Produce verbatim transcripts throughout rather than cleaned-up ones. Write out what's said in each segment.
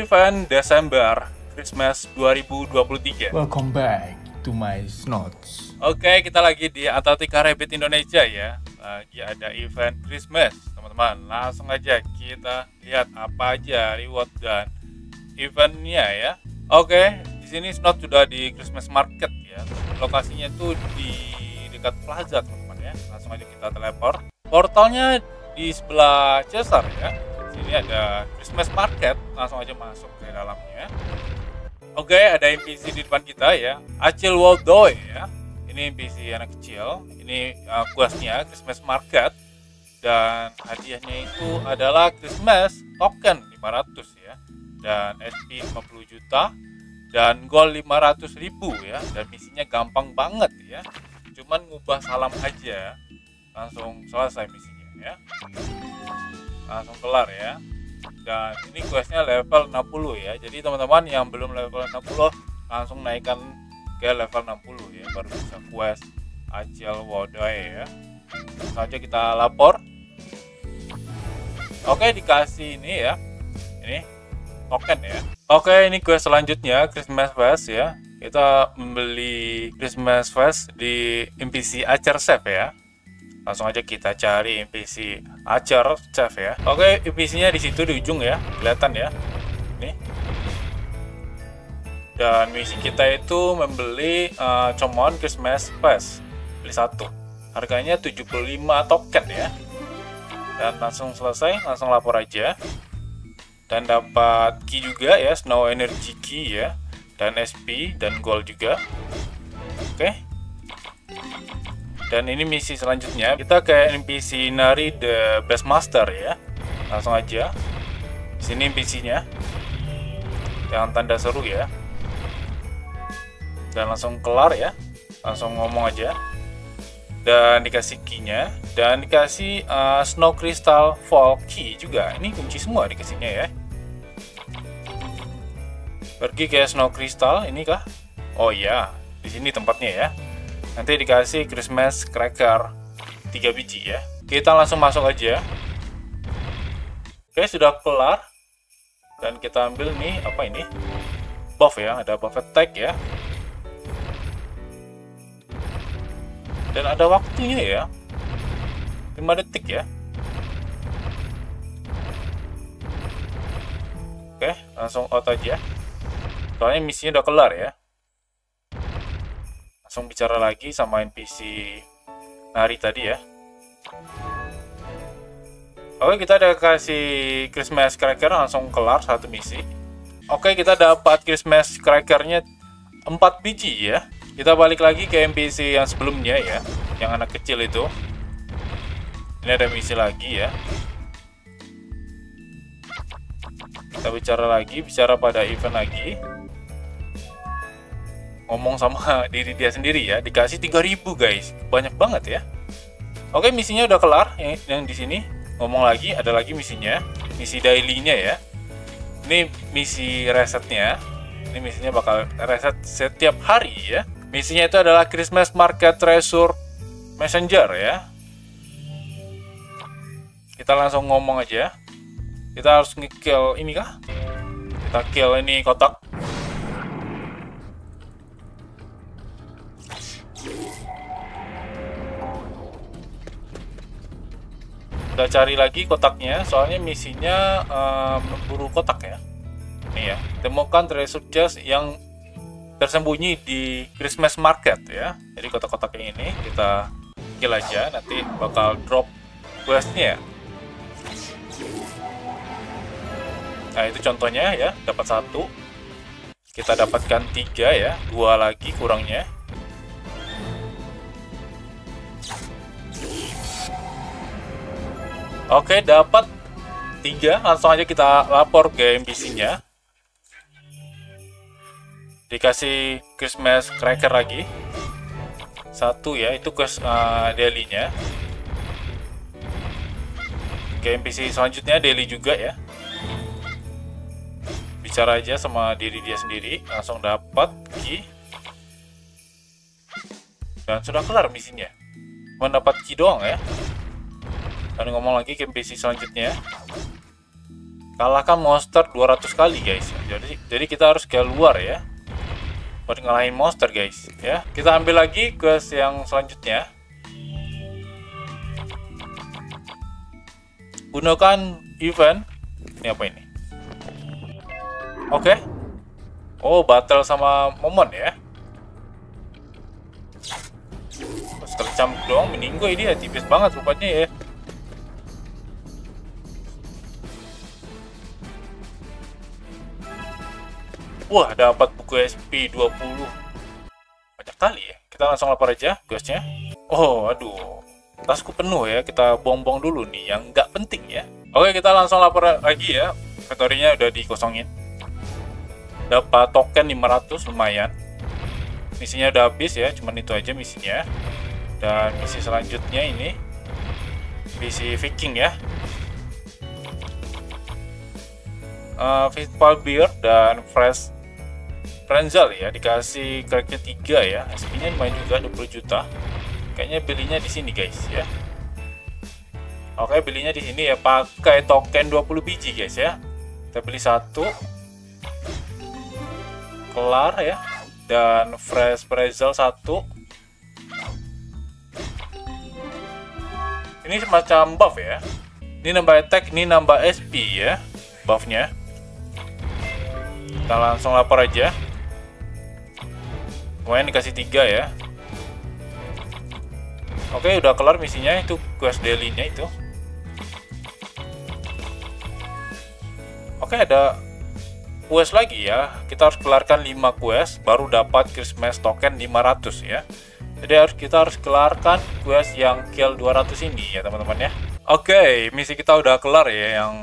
event Desember Christmas dua ribu dua puluh tiga. Welcome back to my notes. Oke, okay, kita lagi di Atlantica Rebirth Indonesia ya. Lagi ada event Christmas, teman-teman. Langsung aja kita lihat apa aja reward dan eventnya ya. Oke, okay, di sini slot sudah di Christmas Market ya. Lokasinya itu di dekat plaza, teman-teman ya. Langsung aja kita teleport. Portalnya di sebelah Cesar ya. Sini ada Christmas Market, langsung aja masuk ke dalamnya. Oke, okay, ada N P C di depan kita ya, Achille Waldoy ya. Ini N P C anak kecil. Ini uh, kuasnya Christmas Market dan hadiahnya itu adalah Christmas token lima ratus ya, dan S P lima puluh juta dan gold lima ratus ribu ya. Dan misinya gampang banget ya, cuman ngubah salam aja langsung selesai misinya ya. Langsung kelar ya. Dan ini questnya level enam puluh ya. Jadi teman-teman yang belum level enam puluh langsung naikkan ke level enam puluh ya, baru bisa quest Achille Waldoy ya. Saja kita lapor. Oke, dikasih ini ya, ini token ya. Oke, ini quest selanjutnya Christmas Fest ya. Kita membeli Christmas Fest di N P C Archer Chef ya. Langsung aja kita cari N P C Archer Chef ya. Oke, N P C-nya di situ di ujung ya, kelihatan ya. Nih. Dan misi kita itu membeli uh, Comon Christmas Fest, beli satu. Harganya tujuh puluh lima token ya. Dan langsung selesai, langsung lapor aja. Dan dapat key juga ya, Snow Energy Key ya. Dan S P dan gold juga. Oke. Dan ini misi selanjutnya, kita ke N P C Nari the Best Master ya. Langsung aja. Di sini N P C-nya. Yang tanda seru ya. Dan langsung kelar ya. Langsung ngomong aja. Dan dikasih key-nya dan dikasih uh, Snow Crystal Fall Key juga. Ini kunci semua dikasihnya ya. Pergi ke Snow Crystal ini kah? Oh iya, di sini tempatnya ya. Nanti dikasih Christmas Cracker tiga biji ya. Kita langsung masuk aja. Oke, sudah kelar. Dan kita ambil nih, apa ini? Buff ya, ada buff attack ya. Dan ada waktunya ya, lima detik ya. Oke, langsung out aja. Soalnya misinya udah kelar ya. Langsung bicara lagi sama N P C Nari tadi ya. Oke, kita udah kasih Christmas Cracker, langsung kelar satu misi. Oke, kita dapat Christmas Crackernya empat biji ya. Kita balik lagi ke N P C yang sebelumnya ya, yang anak kecil itu. Ini ada misi lagi ya. Kita bicara lagi, bicara pada event lagi. Ngomong sama diri dia sendiri ya, dikasih tiga ribu guys, banyak banget ya. Oke, misinya udah kelar yang, yang di sini. Ngomong lagi, ada lagi misinya, misi daily-nya ya. Ini misi resetnya, ini misinya bakal reset setiap hari ya. Misinya itu adalah Christmas Market Treasure Messenger ya. Kita langsung ngomong aja. Kita harus nge-kill ini kah? Kita kill ini kotak. Udah cari lagi kotaknya, soalnya misinya um, memburu kotak ya. Nih ya, temukan treasure chest yang tersembunyi di Christmas Market ya. Jadi kotak-kotak yang ini kita kill aja, nanti bakal drop questnya. Nah itu contohnya ya, dapat satu. Kita dapatkan tiga ya, dua lagi kurangnya. Oke, dapat tiga, langsung aja kita lapor ke N P C-nya. Dikasih Christmas Cracker lagi. Satu ya, itu quest uh, daily-nya. Ke N P C selanjutnya daily juga ya. Bicara aja sama diri dia sendiri, langsung dapat key. Dan sudah kelar misinya. Mendapat key doang ya. Dan ngomong lagi ke N P C selanjutnya. kalahkan monster dua ratus kali guys. Jadi jadi kita harus keluar ya buat ngalahin monster guys ya. Kita ambil lagi quest yang selanjutnya. Gunakan event. Ini apa ini? Oke. Okay. Oh, battle sama momon ya. Terus tercam doang meninggo ini ya, tipis banget rupanya ya. Wah, dapat buku S P dua puluh. Banyak kali ya. Kita langsung lapor aja questnya. Oh, aduh. Tasku penuh ya. Kita bongbong dulu nih yang nggak penting ya. Oke, kita langsung lapor lagi ya. Inventory-nya udah dikosongin. Dapat token lima ratus, lumayan. Misinya udah habis ya. Cuman itu aja misinya. Dan misi selanjutnya ini. Misi Viking ya. Uh, Fistful Beer dan Fresh Frenzel ya, dikasih cracknya tiga ya, S P-nya lumayan juga dua puluh juta. Kayaknya belinya di sini guys ya. Oke, belinya di sini ya, pakai token dua puluh biji guys ya. Kita beli satu, kelar ya. Dan Fresh Frenzel satu. Ini semacam buff ya. Ini nambah attack, ini nambah S P ya, buffnya. Kita langsung lapor aja. Lumayan dikasih tiga ya. Oke, udah kelar misinya. Itu quest daily-nya itu. Oke, ada quest lagi ya. Kita harus kelarkan lima quest baru dapat Christmas token lima ratus ya. Jadi harus kita harus kelarkan quest yang kill dua ratus ini ya, teman-teman ya. Oke, misi kita udah kelar ya, yang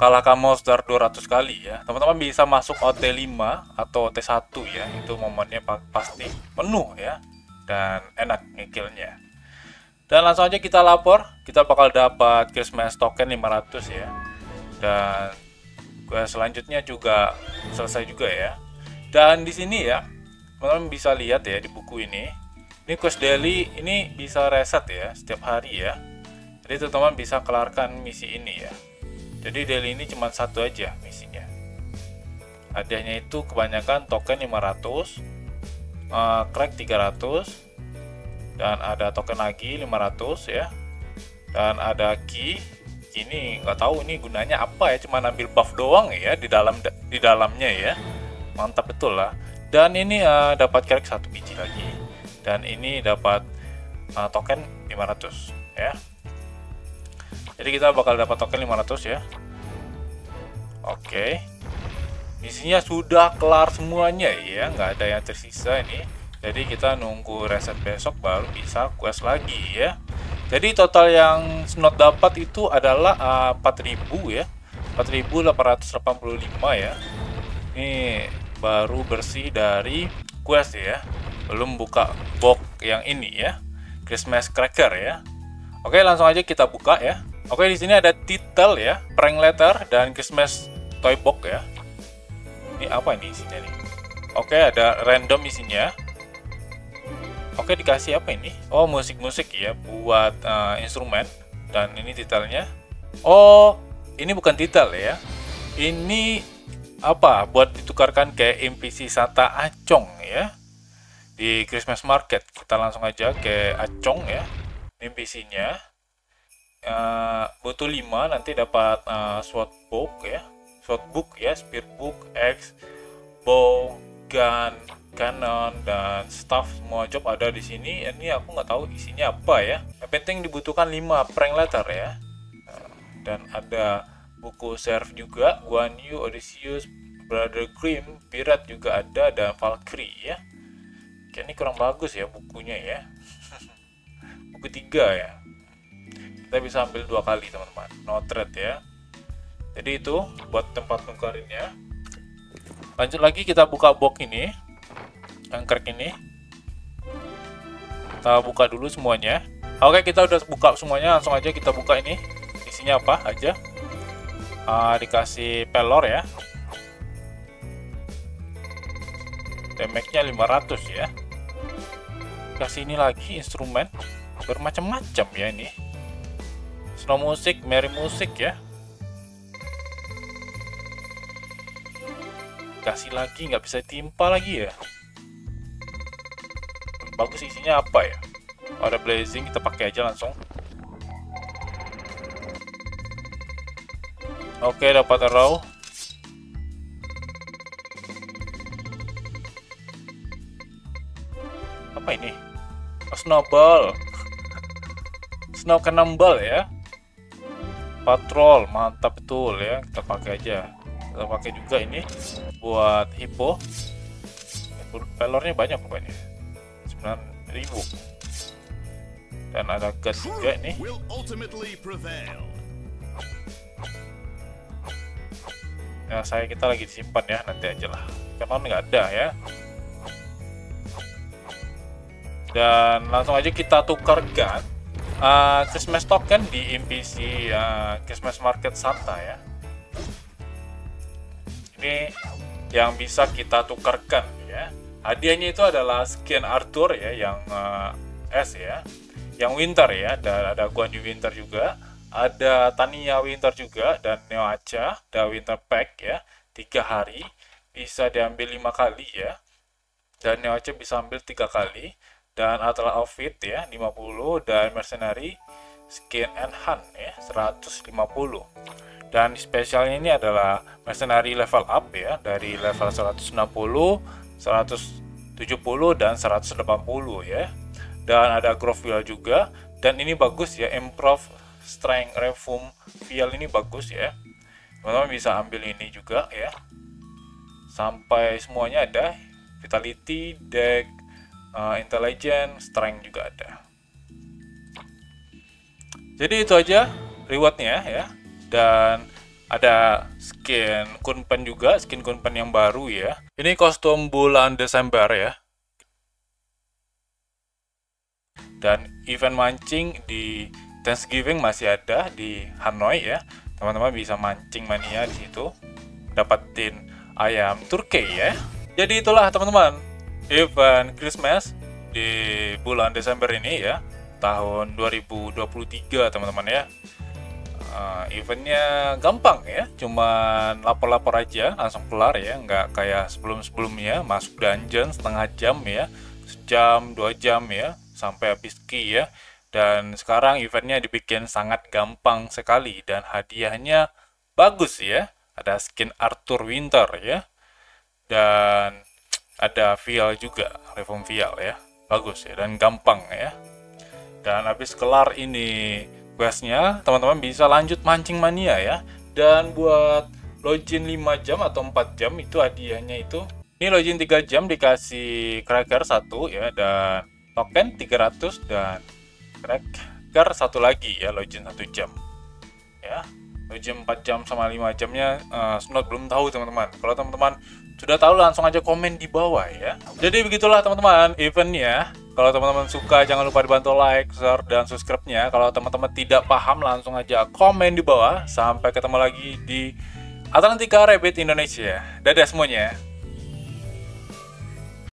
kalahkan monster dua ratus kali ya. Teman-teman bisa masuk O T lima atau O T satu ya. Itu momennya pasti penuh ya. Dan enak ngekillnya. Dan langsung aja kita lapor. Kita bakal dapat Christmas token lima ratus ya. Dan quest selanjutnya juga selesai juga ya. Dan di sini ya, teman-teman bisa lihat ya di buku ini. Ini quest daily ini bisa reset ya setiap hari ya. Jadi teman-teman bisa kelarkan misi ini ya. Jadi daily ini cuma satu aja misinya. Hadiahnya itu kebanyakan token lima ratus, uh, crack tiga ratus, dan ada token lagi lima ratus ya. Dan ada key. Ini nggak tahu ini gunanya apa ya, cuma ambil buff doang ya di dalam di dalamnya ya. Mantap betul lah. Dan ini uh, dapat crack satu biji lagi. Dan ini dapat uh, token lima ratus ya. Jadi kita bakal dapat token lima ratus ya. Oke. Misinya sudah kelar semuanya ya, nggak ada yang tersisa ini. Jadi kita nunggu reset besok baru bisa quest lagi ya. Jadi total yang snot dapat itu adalah uh, empat ribu ya. empat ribu delapan ratus delapan puluh lima ya. Ini baru bersih dari quest ya. Belum buka box yang ini ya. Christmas cracker ya. Oke, langsung aja kita buka ya. Oke, di sini ada title ya, prank letter dan Christmas toy box ya. Ini apa ini isinya nih? Oke, ada random isinya. Oke, dikasih apa ini? Oh, musik-musik ya buat uh, instrumen. Dan ini titlenya. Oh, ini bukan title ya. Ini apa? Buat ditukarkan ke N P C Santa Acong ya. Di Christmas Market. Kita langsung aja ke Acong ya. N P C-nya. Uh, butuh lima, nanti dapat uh, sword book ya, sword book ya, spear book, axe, bow, gun, cannon dan staff. Semua job ada di sini. Ini aku nggak tahu isinya apa ya. Yang penting dibutuhkan lima prank letter ya. Uh, dan ada buku serf juga, Guanyu, Odysseus, Brother Grimm, Pirat juga ada, dan Valkyrie ya. Kayak ini kurang bagus ya bukunya ya. Buku tiga ya. Kita bisa ambil dua kali teman-teman, no trade ya. Jadi itu buat tempat nukarinnya. Lanjut lagi kita buka box ini, angkrek ini. Kita buka dulu semuanya. Oke, kita udah buka semuanya, langsung aja kita buka ini. Isinya apa aja? Uh, dikasih pelor ya. Damage-nya lima ratus ya. Kasih ini lagi instrumen bermacam-macam ya ini. Snow musik, merry musik ya. Kasih lagi, nggak bisa timpa lagi ya. Bagus, isinya apa ya? Ada blazing, kita pakai aja langsung. Oke, dapat arrow. Apa ini? Oh, snowball. Snow cannonball ya. Patrol, mantap betul ya. Kita pakai aja. Kita pakai juga ini buat hippo. Pelornya banyak pokoknya. sembilan ribu. Dan ada gas juga nih. Nah, saya kita lagi disimpan ya, nanti aja lah. Karena nggak ada ya. Dan langsung aja kita tukarkan uh, Christmas token di N P C uh, Christmas Market Santa ya. Ini yang bisa kita tukarkan ya. Hadiahnya itu adalah skin Arthur ya, yang uh, S ya, yang Winter ya, dan ada Guanyu Winter juga, ada Tania Winter juga, dan Neoace, ada Winter Pack ya, tiga hari bisa diambil lima kali ya, dan Neoace bisa ambil tiga kali, dan Atlas Outfit ya lima puluh, dan Mercenary Skin and Hunt ya seratus lima puluh, dan spesialnya ini adalah Mercenary level up ya, dari level seratus enam puluh, seratus tujuh puluh, dan seratus delapan puluh ya. Dan ada growth wheel juga, dan ini bagus ya, improve strength reform wheel ini bagus ya. Teman-teman bisa ambil ini juga ya. Sampai semuanya ada, vitality, deck, uh, intelligence, strength juga ada. Jadi itu aja rewardnya ya. Dan ada skin kunpen juga, skin kunpen yang baru ya. Ini kostum bulan Desember ya. Dan event mancing di Thanksgiving masih ada di Hanoi ya. Teman-teman bisa mancing mania di situ, dapatin ayam Turki ya. Jadi itulah teman-teman, event Christmas di bulan Desember ini ya, tahun dua ribu dua puluh tiga teman-teman ya. Uh, eventnya gampang ya, cuman lapor-lapor aja langsung kelar ya, nggak kayak sebelum-sebelumnya masuk dungeon setengah jam ya, sejam dua jam ya, sampai habis key ya. Dan sekarang eventnya dibikin sangat gampang sekali, dan hadiahnya bagus ya, ada skin Arthur Winter ya, dan ada vial juga, reform vial ya, bagus ya, dan gampang ya. Dan habis kelar ini questnya, teman-teman bisa lanjut mancing mania ya. Dan buat login lima jam atau empat jam itu hadiahnya itu, ini login tiga jam dikasih cracker satu ya, dan token tiga ratus, dan cracker satu lagi ya, login satu jam ya. Login empat jam sama lima jamnya uh, Snot belum tahu teman-teman. Kalau teman-teman sudah tahu langsung aja komen di bawah ya. Jadi begitulah teman-teman eventnya. Kalau teman-teman suka, jangan lupa dibantu like, share, dan subscribe-nya. Kalau teman-teman tidak paham, langsung aja komen di bawah. Sampai ketemu lagi di Atlantica Rebirth Indonesia. Dadah semuanya.